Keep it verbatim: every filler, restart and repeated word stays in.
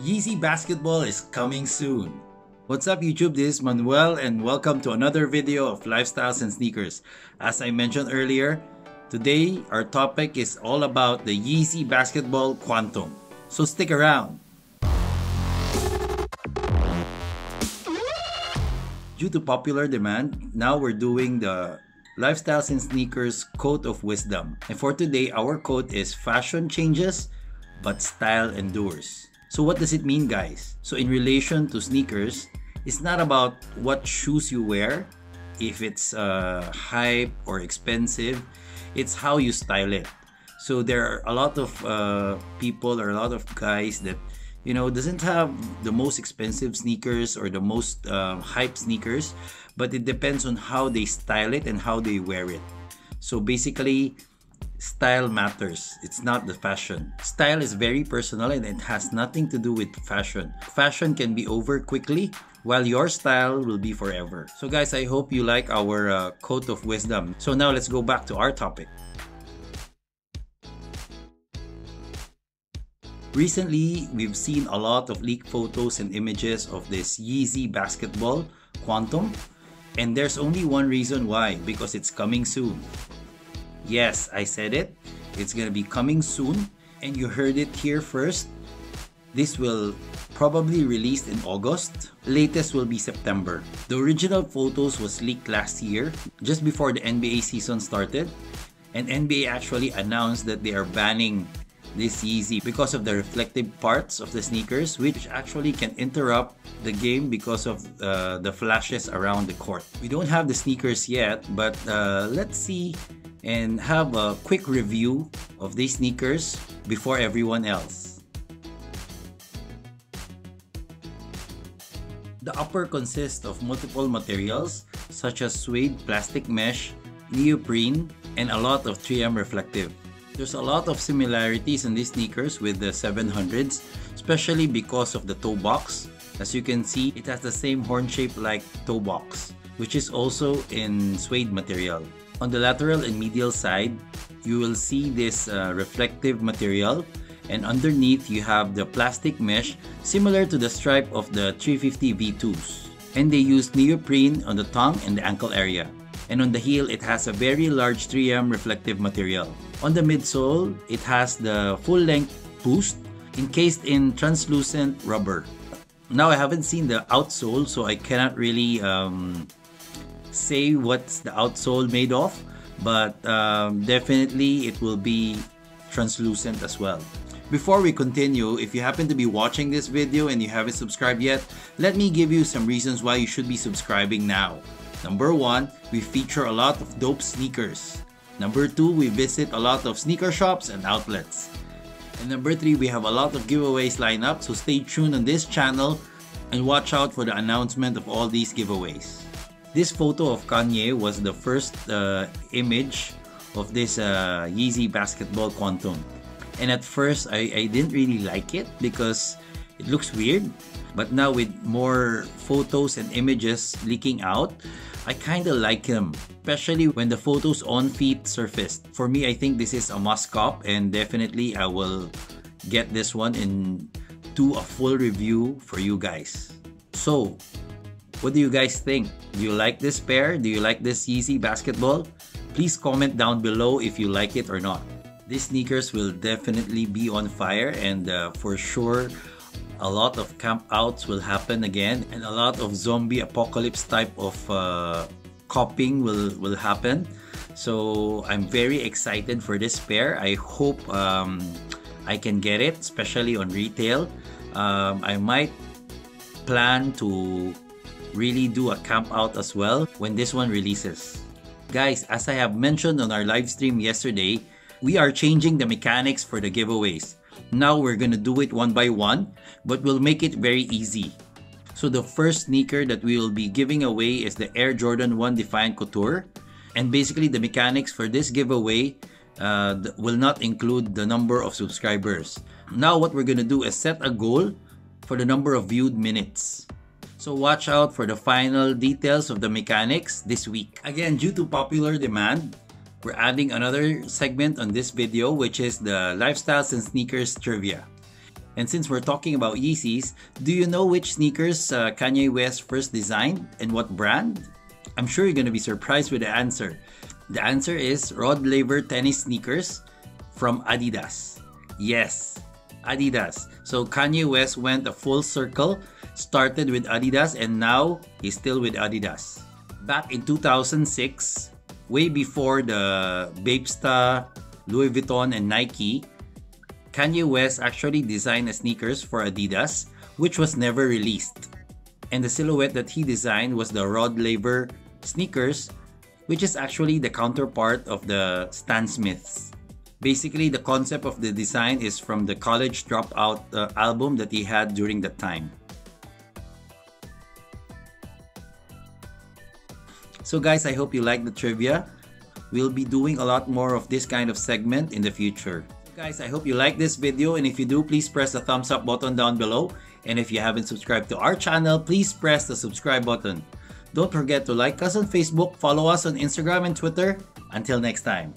Yeezy basketball is coming soon. What's up YouTube, this is Manuel and welcome to another video of Lifestyles and Sneakers. As I mentioned earlier, today our topic is all about the Yeezy basketball quantum. So stick around. Due to popular demand, now we're doing the Lifestyles and Sneakers Code of Wisdom. And for today, our code is fashion changes, but style endures. So what does it mean, guys? So in relation to sneakers, it's not about what shoes you wear, if it's uh, hype or expensive, it's how you style it. So there are a lot of uh, people or a lot of guys that, you know, doesn't have the most expensive sneakers or the most uh, hype sneakers, but it depends on how they style it and how they wear it. So basically, style matters. It's not the fashion. Style is very personal and it has nothing to do with fashion. Fashion can be over quickly while your style will be forever. So guys, I hope you like our uh, Code of Wisdom. So now let's go back to our topic. Recently, we've seen a lot of leaked photos and images of this Yeezy basketball quantum, and there's only one reason why, because it's coming soon. Yes, I said it. It's gonna be coming soon, and you heard it here first. This will probably release in August. Latest will be September. The original photos was leaked last year, just before the N B A season started, and N B A actually announced that they are banning this Yeezy because of the reflective parts of the sneakers, which actually can interrupt the game because of uh, the flashes around the court. We don't have the sneakers yet, but uh, let's see and have a quick review of these sneakers before everyone else. The upper consists of multiple materials such as suede, plastic mesh, neoprene, and a lot of three M reflective. There's a lot of similarities in these sneakers with the seven hundreds, especially because of the toe box. As you can see, it has the same horn shape like toe box, which is also in suede material. On the lateral and medial side, you will see this uh, reflective material, and underneath you have the plastic mesh similar to the stripe of the three fifty V twos. And they use neoprene on the tongue and the ankle area. And on the heel, it has a very large three M reflective material. On the midsole, it has the full-length boost encased in translucent rubber. Now, I haven't seen the outsole, so I cannot really um, say what's the outsole made of, but um, definitely it will be translucent as well. Before we continue, if you happen to be watching this video and you haven't subscribed yet, let me give you some reasons why you should be subscribing now. Number one, we feature a lot of dope sneakers. Number two, we visit a lot of sneaker shops and outlets. And number three, we have a lot of giveaways lined up, so stay tuned on this channel and watch out for the announcement of all these giveaways. This photo of Kanye was the first uh, image of this uh, Yeezy basketball quantum. And at first, I, I didn't really like it because it looks weird. But now with more photos and images leaking out, I kinda like him, especially when the photos on feet surfaced. For me, I think this is a must cop, and definitely I will get this one and do a full review for you guys. So, what do you guys think? Do you like this pair? Do you like this Yeezy basketball? Please comment down below if you like it or not. These sneakers will definitely be on fire, and uh, for sure, a lot of camp outs will happen again, and a lot of zombie apocalypse type of uh, copying will, will happen. So I'm very excited for this pair. I hope um, I can get it, especially on retail. Um, I might plan to really do a camp out as well when this one releases. Guys, as I have mentioned on our live stream yesterday, we are changing the mechanics for the giveaways. Now we're gonna do it one by one, but we'll make it very easy. So the first sneaker that we will be giving away is the Air Jordan one Defiant Couture. And basically the mechanics for this giveaway uh, will not include the number of subscribers. Now what we're gonna do is set a goal for the number of viewed minutes. So watch out for the final details of the mechanics this week. Again, due to popular demand, we're adding another segment on this video, which is the Lifestyles and Sneakers Trivia. And since we're talking about Yeezys, do you know which sneakers uh, Kanye West first designed and what brand? I'm sure you're going to be surprised with the answer. The answer is Rod Laver tennis sneakers from Adidas. Yes, Adidas. So Kanye West went a full circle, started with Adidas, and now he's still with Adidas. Back in two thousand six, way before the Bapesta, Louis Vuitton, and Nike, Kanye West actually designed a sneakers for Adidas, which was never released. And the silhouette that he designed was the Rod Laver sneakers, which is actually the counterpart of the Stan Smiths. Basically, the concept of the design is from the College Dropout uh, album that he had during that time. So guys, I hope you liked the trivia. We'll be doing a lot more of this kind of segment in the future. Guys, I hope you like this video, and if you do, please press the thumbs up button down below. And if you haven't subscribed to our channel, please press the subscribe button. Don't forget to like us on Facebook, follow us on Instagram and Twitter. Until next time.